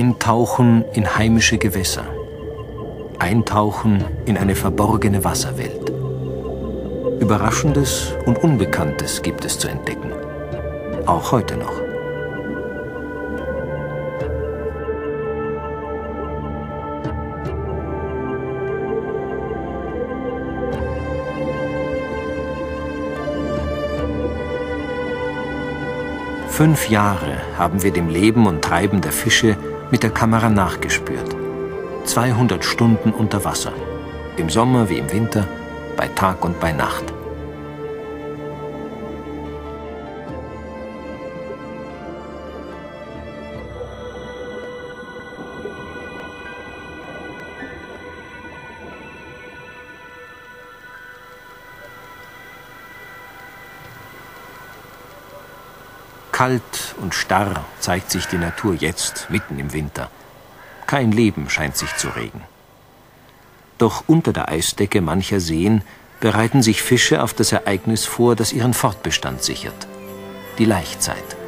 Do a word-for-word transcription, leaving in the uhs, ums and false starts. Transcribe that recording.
Eintauchen in heimische Gewässer. Eintauchen in eine verborgene Wasserwelt. Überraschendes und Unbekanntes gibt es zu entdecken. Auch heute noch. Fünf Jahre haben wir dem Leben und Treiben der Fische mit der Kamera nachgespürt. zweihundert Stunden unter Wasser, im Sommer wie im Winter, bei Tag und bei Nacht. Kalt und starr zeigt sich die Natur jetzt, mitten im Winter. Kein Leben scheint sich zu regen. Doch unter der Eisdecke mancher Seen bereiten sich Fische auf das Ereignis vor, das ihren Fortbestand sichert: die Laichzeit.